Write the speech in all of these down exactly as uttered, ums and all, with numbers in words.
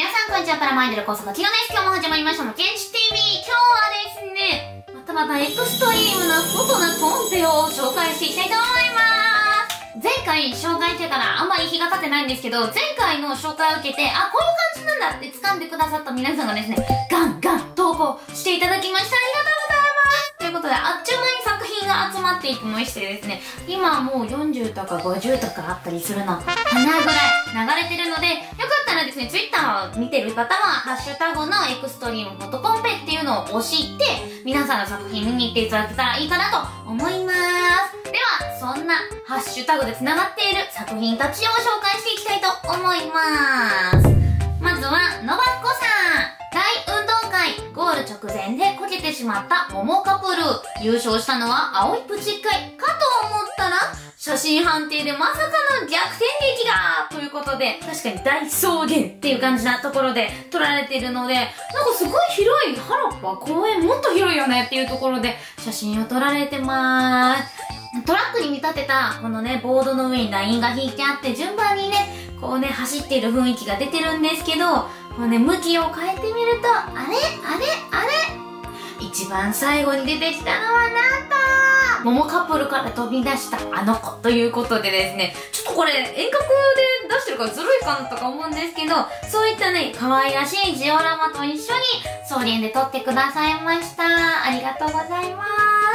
皆さんこんにちは、パラマイドル高坂キラです。今日も始まりましたのけんち ティーブイ。 今日はですね、またまたエクストリームな外なコンペを紹介していきたいと思います。前回紹介してからあんまり日が経ってないんですけど、前回の紹介を受けて、あ、こういう感じなんだって掴んでくださった皆さんがですね、ガンガン投稿していただきました。ありがとうございます。ということで、あっちゅう間に作品が集まっていきましてですね、今もうよんじゅうとかごじゅうとかあったりするのかなぐらい流れてるので、よかったらですね、ツイッターを見てる方は、ハッシュタグのエクストリームフォトコンペっていうのを押して、皆さんの作品見に行っていただけたらいいかなと思います。では、そんなハッシュタグで繋がっている作品たちを紹介していきたいと思います。まずは、のばっこさん。ゴール直前でこけてしまったももカプルー。優勝したのは青いプチ会かと思ったら、写真判定でまさかの逆転劇がということで、確かに大草原っていう感じなところで撮られているので、なんかすごい広い、原っぱ公園もっと広いよねっていうところで写真を撮られてまーす。トラックに見立てたこのね、ボードの上にラインが引いてあって、順番にね、こうね、走っている雰囲気が出てるんですけど、もうね、向きを変えてみると、あれあれあれ、一番最後に出てきたのはなんとモモカップルから飛び出したあの子ということでですね、ちょっとこれ遠隔で出してるからずるいかなとか思うんですけど、そういったね、可愛らしいジオラマと一緒に草原で撮ってくださいました。ありがとうございま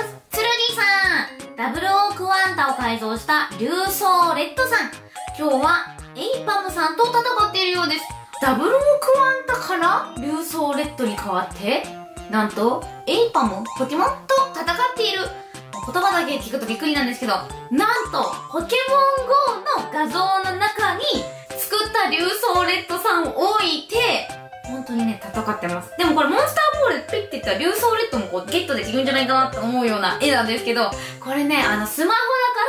す。つるぎさん、ダブルオークワンタを改造した竜装レッドさん。今日はエイパムさんと戦っているようです。ダブルオークワンタから竜装レッドに変わって、なんと、エイパム、ポケモンと戦っている。言葉だけ聞くとびっくりなんですけど、なんと、ポケモン ゴー の画像の中に作った竜装レッドさんを置いて、本当にね、戦ってます。でもこれモンスターボールでピッていったら竜装レッドもこうゲットできるんじゃないかなって思うような絵なんですけど、これね、あの、スマホ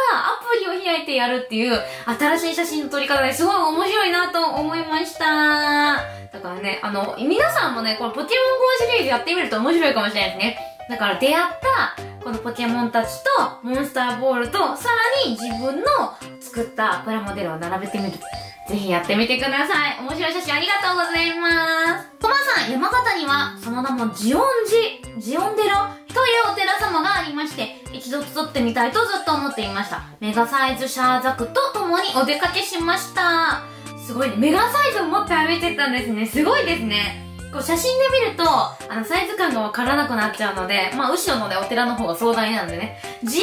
アプリを開いてやるっていう新しい写真の撮り方ですごい面白いなと思いました。だからね、あの、皆さんもね、このポケモン ゴー シリーズやってみると面白いかもしれないですね。だから出会ったこのポケモンたちとモンスターボールと、さらに自分の作ったプラモデルを並べてみる。ぜひやってみてください。面白い写真ありがとうございます。トマさん、山形にはその名もジオン寺、ジオン寺というお寺様がありまして、一度撮ってみたいとずっと思っていました。メガサイズシャーザクと共にお出かけしました。すごいね、メガサイズを持って歩いてたんですね。すごいですね。こう写真で見ると、あの、サイズ感がわからなくなっちゃうので、まあ、後ろのね、お寺の方が壮大なんでね、ジ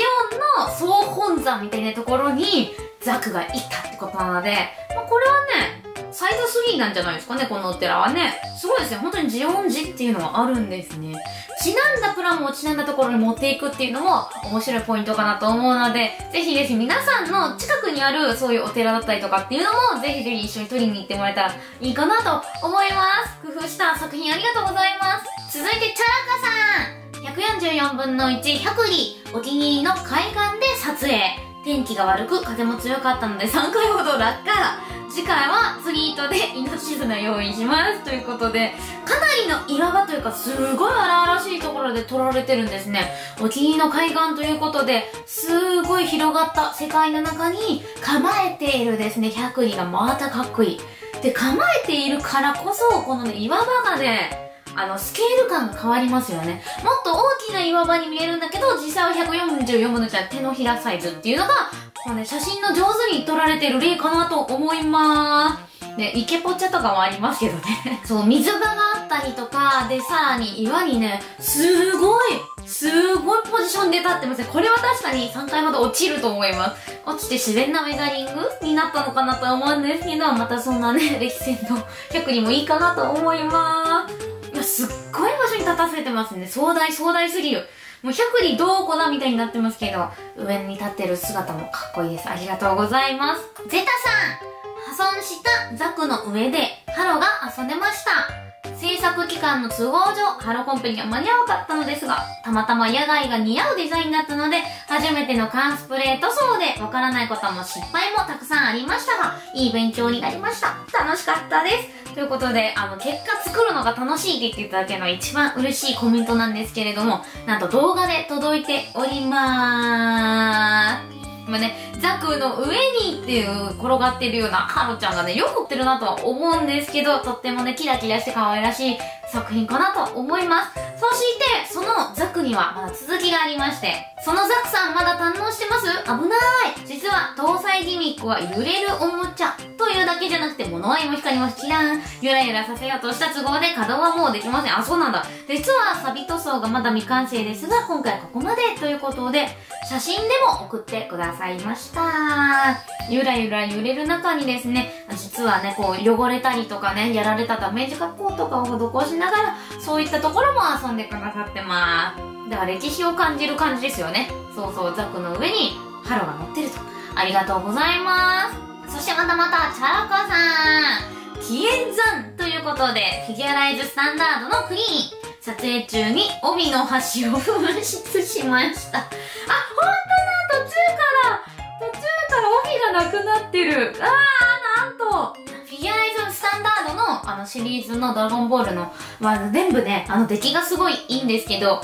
オンの総本山みたいなところにザクがいたってことなので、まあ、これはね、サイズスリーなんじゃないですかね、このお寺はね。すごいですね。本当にジオン寺っていうのはあるんですね。ちなんだプラモをちなんだところに持っていくっていうのも面白いポイントかなと思うので、ぜひぜひ皆さんの近くにあるそういうお寺だったりとかっていうのも、ぜひぜひ一緒に取りに行ってもらえたらいいかなと思います。工夫した作品ありがとうございます。続いて、チャラカさん。ひゃくよんじゅうよんぶんのいち、ひゃくり。お気に入りの海岸で撮影。天気が悪く風も強かったのでさんかいほど落下。次回は釣り糸で命綱用意しますということで、かなりの岩場というか、すごい荒々しいところで撮られてるんですね。お気に入りの海岸ということで、すごい広がった世界の中に構えているですね、百里がまたかっこいい。で、構えているからこそ、このね、岩場がね、あの、スケール感が変わりますよね。もっと大きな岩場に見えるんだけど、実際はひゃくよんじゅうよんぶんのいちは手のひらサイズっていうのが、こうね、写真の上手に撮られてる例かなと思いまーす。で、イケポチャとかもありますけどね。そう、水場があったりとか、で、さらに岩にね、すごい、すごいポジションで立ってますね。これは確かにさんかいほど落ちると思います。落ちて自然なウェザリングになったのかなと思うんですけど、またそんなね、歴戦のひゃくにもいいかなと思いまーす。すっごい場所に立たせてますね。壮大、壮大すぎる。もうひゃくにどうこだみたいになってますけど、上に立ってる姿もかっこいいです。ありがとうございます。ゼタさん、破損したザクの上でハロが遊んでました。制作期間の都合上、ハロコンペには間に合わなかったのですが、たまたま野外が似合うデザインだったので、初めての缶スプレー塗装でわからないことも失敗もたくさんありましたが、いい勉強になりました。楽しかったです。ということで、あの、結果作るのが楽しいって言っていただけるのが一番嬉しいコメントなんですけれども、なんと動画で届いておりまーす。まあね、ザクの上にっていう転がってるようなハロちゃんがね、よく撮ってるなとは思うんですけど、とってもね、キラキラして可愛らしい作品かなと思います。そして、そのザクにはまだ続きがありまして、そのザクさんまだ堪能してます？危ない！実は、搭載ギミックは揺れるおもちゃというだけじゃなくて、物合いも光ります。キラーン！ゆらゆらさせようとした都合で稼働はもうできません。あ、そうなんだ。実は、サビ塗装がまだ未完成ですが、今回ここまでということで、写真でも送ってくださいました。ゆらゆら揺れる中にですね、実はね、こう、汚れたりとかね、やられたダメージ加工とかを施しながら、そういったところも遊んでくださってます。だから歴史を感じる感じですよね。そうそう、ザクの上にハロが乗ってると。ありがとうございます。そしてまたまた、チャラコさん。キエンザンということで、フィギュアライズスタンダードのクリーン。撮影中に帯の端を紛失しました。あ、ほんとだ！途中から、途中から帯がなくなってる。あー、なんと！フィギュアライズスタンダードのあのシリーズのドラゴンボールの、まあ、全部ね、あの出来がすごいいいんですけど、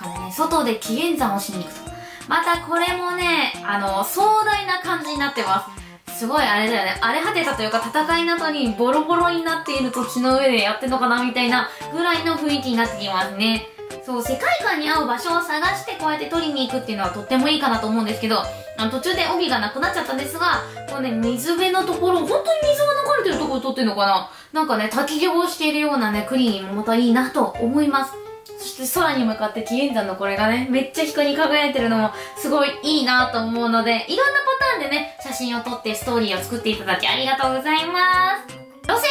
まさかね、外で紀元山をしに行くと。またこれもね、あの、壮大な感じになってます。すごいあれだよね。荒れ果てたというか、戦いなどにボロボロになっている土地の上でやってんのかなみたいなぐらいの雰囲気になってきますね。そう、世界観に合う場所を探してこうやって取りに行くっていうのはとってもいいかなと思うんですけど、あの途中で帯がなくなっちゃったんですが、こうね、水辺のところ、本当に水が流れてるところを取ってるのかな、なんかね、滝行をしているようなね、クリーンもまたいいなと思います。そして空に向かって紀元山のこれがね、めっちゃ光り輝いてるのもすごいいいなと思うので、いろんなパターンでね、写真を撮ってストーリーを作っていただきありがとうございます。ロセ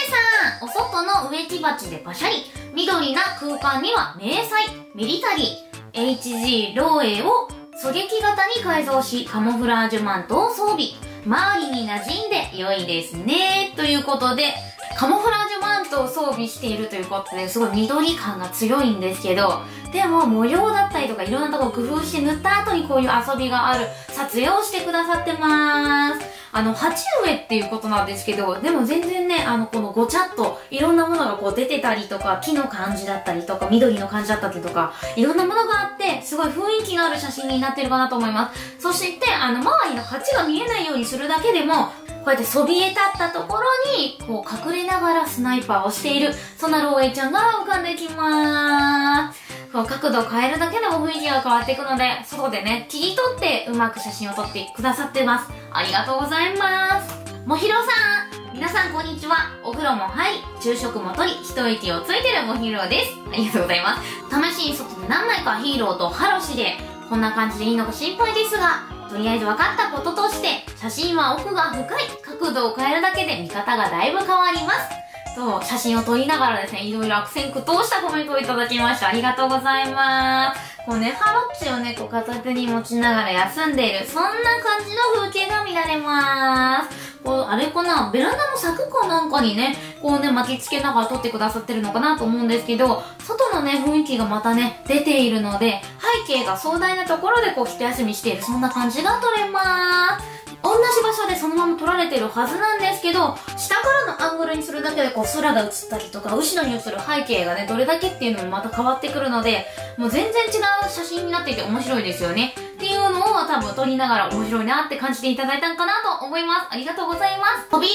さん、お外の植木鉢でパシャリ。緑な空間には迷彩、ミリタリー、エイチジー 漏洩を狙撃型に改造し、カモフラージュマントを装備。周りに馴染んで良いですね。ということで、カモフラージュマントを装備しているということで、すごい緑感が強いんですけど、でも模様だったりとかいろんなところ工夫して塗った後にこういう遊びがある撮影をしてくださってます。あの、鉢植えっていうことなんですけど、でも全然ね、あの、このごちゃっといろんなものがこう出てたりとか、木の感じだったりとか、緑の感じだったりとか、いろんなものがあって、すごい雰囲気がある写真になってるかなと思います。そして、あの、周りの鉢が見えないようにするだけでも、こうやってそびえ立ったところに、こう隠れながらスナイパーをしている、そんなローエイちゃんが浮かんできまーす。こう角度を変えるだけでも雰囲気が変わっていくので、外でね、切り取ってうまく写真を撮ってくださってます。ありがとうございます。もひろさん、皆さんこんにちは。お風呂もはい、昼食もとり、一息をついてるもひろです。ありがとうございます。試しに外で何枚かヒーローとハロシで、こんな感じでいいのか心配ですが、とりあえず分かったこととして、写真は奥が深い。角度を変えるだけで見方がだいぶ変わります。と、写真を撮りながらですね、いろいろ悪戦苦闘したコメントをいただきました。ありがとうございます。こうね、ハロッチをね、こう片手に持ちながら休んでいる、そんな感じの風景が見られます。こう、あれかな、ベランダの柵かなんかにね、こうね、巻きつけながら撮ってくださってるのかなと思うんですけど、外のね、雰囲気がまたね、出ているので、背景が壮大なところでこう、一休みしている、そんな感じが撮れます。同じ場所でそのまま撮られてるはずなんですけど、下からのアングルにするだけでこう空が映ったりとか、後ろに映る背景がね、どれだけっていうのもまた変わってくるので、もう全然違う写真になっていて面白いですよね。っていうのを多分撮りながら面白いなって感じていただいたのかなと思います。ありがとうございます。ホビル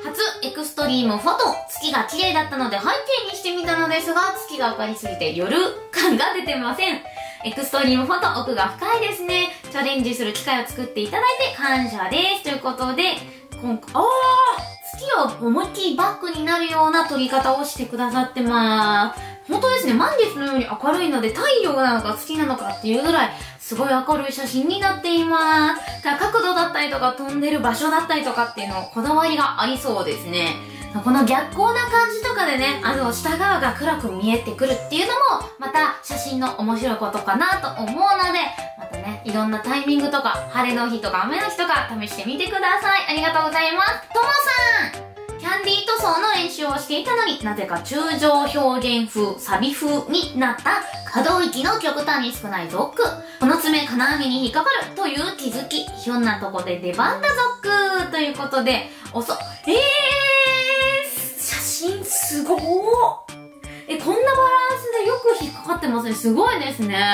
ブさん、初エクストリームフォト。月が綺麗だったので背景にしてみたのですが、月が明かりすぎて夜感が出てません。エクストリームフォト、奥が深いですね。チャレンジする機会を作っていただいて感謝です。ということで、今回、あー、月を思いっきりバックになるような撮り方をしてくださってまーす。本当ですね、満月のように明るいので、太陽なのか月なのかっていうぐらい、すごい明るい写真になっていまーす。だから角度だったりとか、飛んでる場所だったりとかっていうの、こだわりがありそうですね。この逆光な感じとかでね、あの、下側が暗く見えてくるっていうのも、また写真の面白いことかなと思うので、またね、いろんなタイミングとか、晴れの日とか雨の日とか試してみてください。ありがとうございます。ともさん！キャンディー塗装の練習をしていたのになぜか中情表現風、サビ風になった可動域の極端に少ないゾック。この爪金網に引っかかるという気づき。ひょんなとこで出番だゾックということで、おそ、えーすごー。え、こんなバランスでよく引っかかってますね。すごいですね。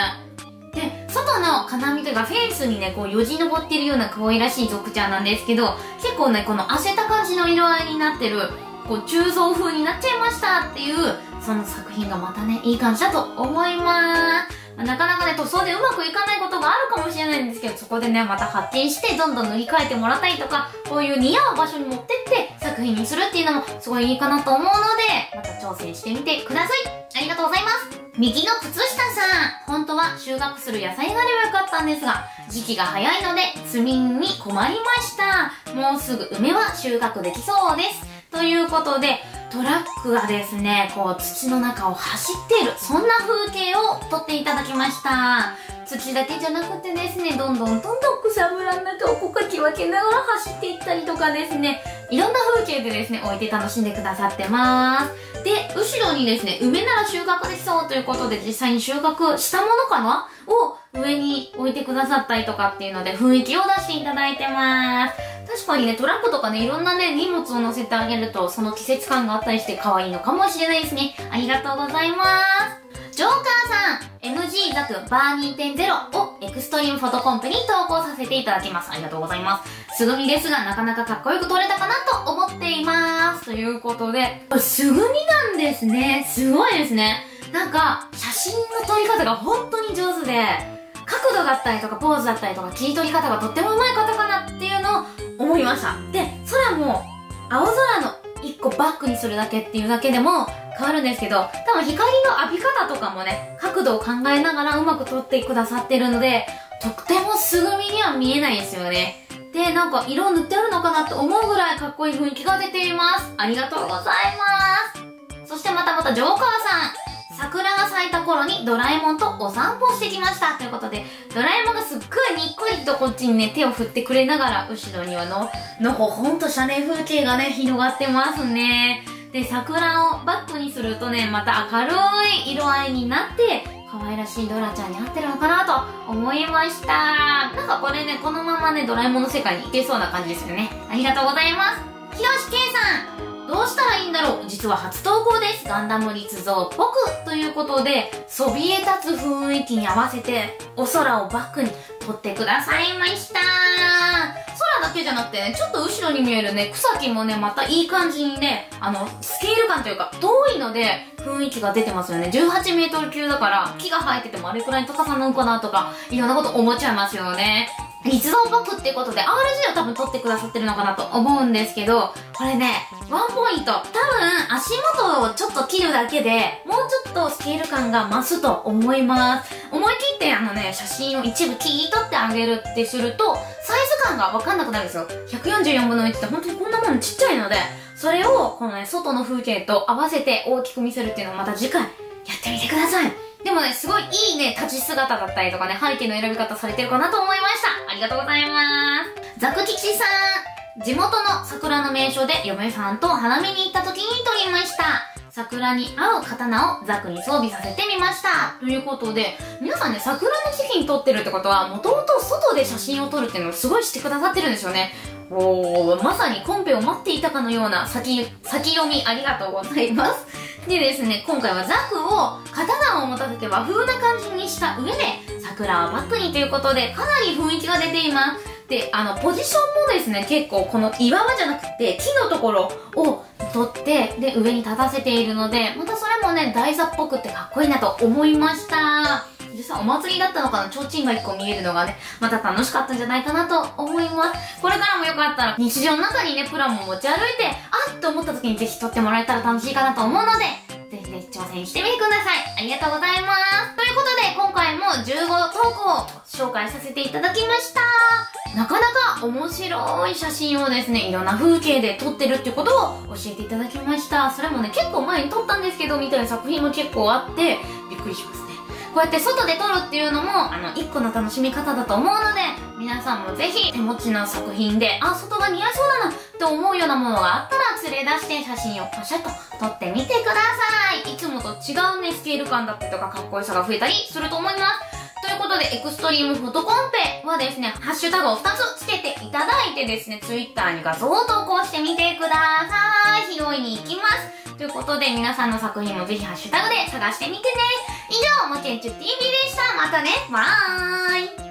で、外の金網というかフェンスにね、こうよじ登ってるような可愛らしい族ちゃんなんですけど、結構ね、この汗た感じの色合いになってる、こう鋳造風になっちゃいましたっていう、その作品がまたね、いい感じだと思いまーす。なかなかね、塗装でうまくいかないことがあるかもしれないんですけど、そこでね、また発展して、どんどん塗り替えてもらったりとか、こういう似合う場所に持ってって作品にするっていうのもすごいいいかなと思うので、また挑戦してみてください。ありがとうございます。右の靴下さん、本当は収穫する野菜があればよかったんですが、時期が早いので積みに困りました。もうすぐ梅は収穫できそうです。ということで、トラックがですね、こう土の中を走っている、そんな風景を撮っていただきました。土だけじゃなくてですね、どんどんどんどん草むらの中をこうかき分けながら走っていったりとかですね、いろんな風景でですね、置いて楽しんでくださってまーす。で、後ろにですね、梅なら収穫できそうということで、実際に収穫したものかなを上に置いてくださったりとかっていうので、雰囲気を出していただいてまーす。確かにね、トラックとかね、いろんなね、荷物を乗せてあげると、その季節感があったりして可愛いのかもしれないですね。ありがとうございます。ジョーカーさん、エムジー ザクバー にてんゼロ をエクストリームフォトコンプに投稿させていただきます。ありがとうございます。素組みですが、なかなかかっこよく撮れたかなと思っています。ということで、素組みなんですね。すごいですね。なんか、写真の撮り方が本当に上手で、角度だったりとかポーズだったりとか切り取り方がとっても上手い方かなっていうのを思いました。で、空も青空の一個バックにするだけっていうだけでも変わるんですけど、多分光の浴び方とかもね、角度を考えながらうまく撮ってくださってるので、とっても素組みには見えないですよね。で、なんか色を塗ってあるのかなと思うぐらいかっこいい雰囲気が出ています。ありがとうございます。そしてまたまたジョーカーさん。桜が咲いた頃にドラえもんとお散歩してきましたということで、ドラえもんがすっごいにっこりとこっちにね、手を振ってくれながら、後ろにはの、のほほんと車内風景がね、広がってますね。で、桜をバックにするとね、また明るい色合いになって、可愛らしいドラちゃんに合ってるのかなと思いました。なんかこれね、このままね、ドラえもんの世界に行けそうな感じですよね。ありがとうございます。ひろしけいさん、どうしたらいいんだろう、実は初投稿です。ガンダム立像っぽくということで、そびえ立つ雰囲気に合わせて、お空をバックに撮ってくださいました。空だけじゃなくてね、ちょっと後ろに見えるね、草木もね、またいい感じにね、あの、スケール感というか、遠いので雰囲気が出てますよね。じゅうはちメートル級だから、木が生えててもあれくらいの高さなのかなとか、いろんなこと思っちゃいますよね。立像バックっていうことで アールジー を多分撮ってくださってるのかなと思うんですけど、これね、ワンポイント。多分足元をちょっと切るだけで、もうちょっとスケール感が増すと思います。思い切ってあのね、写真を一部切り取ってあげるってすると、サイズ感がわかんなくなるんですよ。ひゃくよんじゅうよんぶんのいちって本当にこんなものちっちゃいので、それをこのね、外の風景と合わせて大きく見せるっていうのをまた次回やってみてください。でもね、すごいいいね、立ち姿だったりとかね、背景の選び方されてるかなと思いました。ありがとうございます。ザクキチさん、地元の桜の名所で嫁さんと花見に行った時に撮りました。桜に合う刀をザクに装備させてみました。ということで、皆さんね、桜の時期に撮ってるってことは、もともと外で写真を撮るっていうのをすごいしてくださってるんですよね。おー、まさにコンペを待っていたかのような先、先読みありがとうございます。でですね、今回はザクを刀を持たせて和風な感じにした上で桜をバックにということで、かなり雰囲気が出ています。で、あの、ポジションもですね、結構この岩場じゃなくて木のところを取って、で、上に立たせているので、またそれもね、台座っぽくてかっこいいなと思いました。実際お祭りだったのかな、提灯がいっこ見えるのがね、また楽しかったんじゃないかなと思います。これからもよかったら日常の中にね、プラモを持ち歩いて、あっと思った時にぜひ撮ってもらえたら楽しいかなと思うので、ぜひぜひ挑戦してみてください。ありがとうございます。ということで、今回もじゅうごとうこうを紹介させていただきました。なかなか面白い写真をですね、いろんな風景で撮ってるってことを教えていただきました。それもね、結構前に撮ったんですけど、みたいな作品も結構あって、びっくりしますね。こうやって外で撮るっていうのも、あの、一個の楽しみ方だと思うので、皆さんもぜひ手持ちの作品で、あ、外が似合いそうだなって思うようなものがあったら連れ出して写真をパシャッと撮ってみてください。いつもと違うね、スケール感だったりとかかっこよさが増えたりすると思います。ということで、エクストリームフォトコンペはですね、ハッシュタグをふたつつけていただいてですね、ツイッターに画像を投稿してみてください。拾いに行きます。ということで、皆さんの作品もぜひハッシュタグで探してみてね。以上、もけんちゅ ティーブイ でした。またね、バーイ。